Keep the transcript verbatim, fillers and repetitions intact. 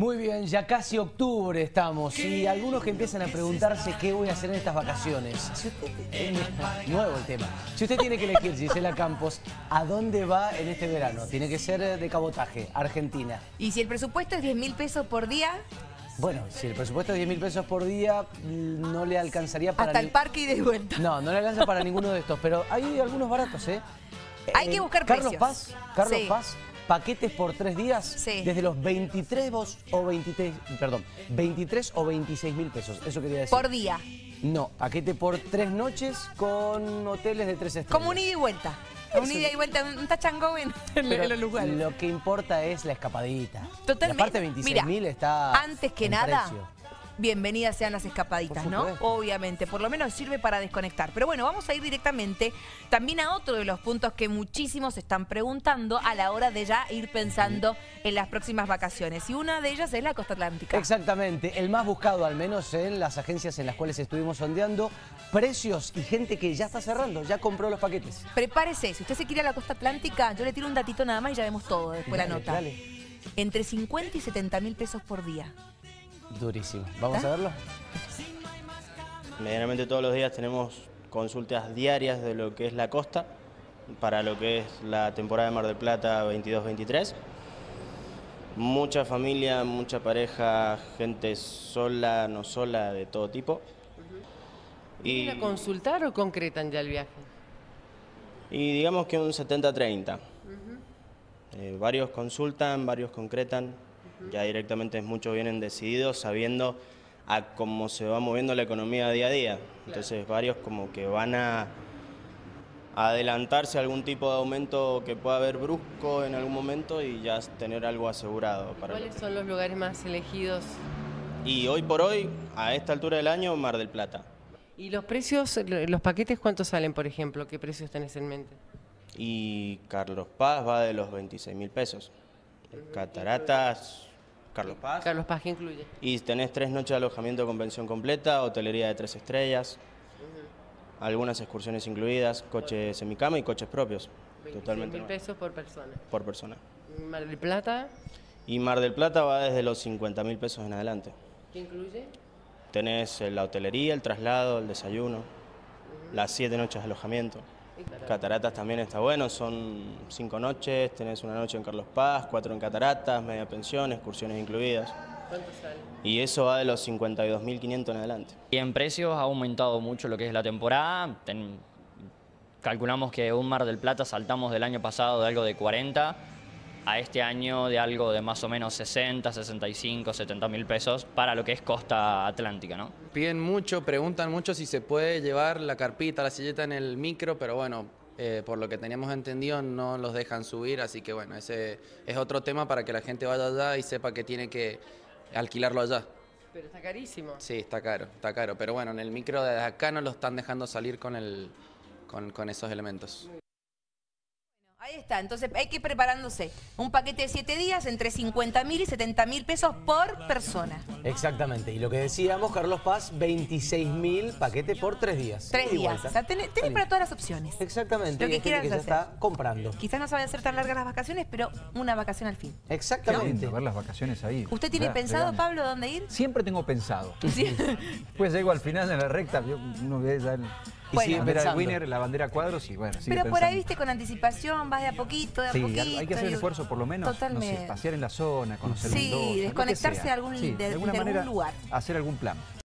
Muy bien, ya casi octubre estamos y algunos que empiezan a preguntarse qué voy a hacer en estas vacaciones. Si usted, eh, nuevo el tema. Si usted tiene que elegir, Gisela Campos, ¿a dónde va en este verano? Tiene que ser de cabotaje, Argentina. ¿Y si el presupuesto es diez mil pesos por día? Bueno, si el presupuesto es diez mil pesos por día, no le alcanzaría para... Hasta el parque y de vuelta. No, no le alcanza para ninguno de estos, pero hay algunos baratos, ¿eh? Hay eh, que buscar Carlos precios. Paz, Carlos sí. Paz. Paquetes por tres días, sí. Desde los veintitrés o veintiséis mil pesos. Eso quería decir. Por día. No, paquete por tres noches con hoteles de tres estrellas. Como un ida y vuelta. Eso. Un ida y vuelta, un tachango en los lugares. Lo que importa es la escapadita. Totalmente. Aparte, veintiséis mil está. Antes que nada. Precio. Bienvenidas sean las escapaditas, ¿no? Obviamente, por lo menos sirve para desconectar. Pero bueno, vamos a ir directamente también a otro de los puntos que muchísimos están preguntando a la hora de ya ir pensando en las próximas vacaciones. Y una de ellas es la Costa Atlántica. Exactamente, el más buscado, al menos en las agencias en las cuales estuvimos sondeando, precios y gente que ya está cerrando, ya compró los paquetes. Prepárese, si usted se quiere ir a la Costa Atlántica, yo le tiro un datito nada más y ya vemos todo después dale, la nota. Dale. Entre cincuenta y setenta mil pesos por día. Durísimo. ¿Vamos ¿Ah? a verlo? Medianamente todos los días tenemos consultas diarias de lo que es la costa para lo que es la temporada de Mar del Plata veintidós veintitrés. Mucha familia, mucha pareja, gente sola, no sola, de todo tipo. ¿Y a consultar o concretan ya el viaje? Y digamos que un setenta a treinta. Uh-huh. eh, varios consultan, varios concretan. Ya directamente muchos vienen decididos sabiendo a cómo se va moviendo la economía día a día. Entonces varios como que van a adelantarse a algún tipo de aumento que pueda haber brusco en algún momento y ya tener algo asegurado. Para ¿Cuáles son los lugares más elegidos? Y hoy por hoy, a esta altura del año, Mar del Plata. ¿Y los precios, los paquetes cuántos salen, por ejemplo? ¿Qué precios tenés en mente? Y Carlos Paz va de los veintiséis mil pesos. Cataratas, Carlos Paz. Carlos Paz, ¿qué incluye? Y tenés tres noches de alojamiento con pensión completa, hotelería de tres estrellas, uh-huh. algunas excursiones incluidas, coche semicama y coches propios. veintiséis mil pesos por persona. Por persona. ¿Mar del Plata? Y Mar del Plata va desde los cincuenta mil pesos en adelante. ¿Qué incluye? Tenés la hotelería, el traslado, el desayuno, uh-huh. las siete noches de alojamiento. Cataratas también está bueno, son cinco noches, tenés una noche en Carlos Paz, cuatro en Cataratas, media pensión, excursiones incluidas. ¿Cuánto sale? Y eso va de los cincuenta y dos mil quinientos en adelante. Y en precios ha aumentado mucho lo que es la temporada. Ten... Calculamos que un Mar del Plata saltamos del año pasado de algo de cuarenta a este año de algo de más o menos sesenta, sesenta y cinco, setenta mil pesos para lo que es Costa Atlántica, ¿no? Piden mucho, preguntan mucho si se puede llevar la carpita, la silleta en el micro, pero bueno, eh, por lo que teníamos entendido no los dejan subir, así que bueno, ese es otro tema para que la gente vaya allá y sepa que tiene que alquilarlo allá. Pero está carísimo. Sí, está caro, está caro, pero bueno, en el micro de acá no lo están dejando salir con, el, con, con esos elementos. Ahí está, entonces hay que ir preparándose. Un paquete de siete días entre cincuenta mil y setenta mil pesos por persona. Exactamente, y lo que decíamos, Carlos Paz, veintiséis mil paquete por tres días. tres días, o sea, tenés, tenés para todas las opciones. Exactamente, lo que quieras hacer. Ya está comprando. Quizás no se vayan a hacer tan largas las vacaciones, pero una vacación al fin. Exactamente. Ver las vacaciones ahí. ¿Usted tiene pensado, Pablo, dónde ir? Siempre tengo pensado. ¿Sí? Después llego al final de la recta, yo no voy a dar... Y bueno, sigue ver al winner, la bandera cuadros y bueno, sigue Pero pensando. Por ahí viste con anticipación, vas de a poquito, de a sí, poquito. Sí, hay que hacer el esfuerzo por lo menos, totalmente. No sé, pasear en la zona, conocer un lugar. Sí, desconectarse de algún, sí, de, de, de algún lugar. Hacer algún plan.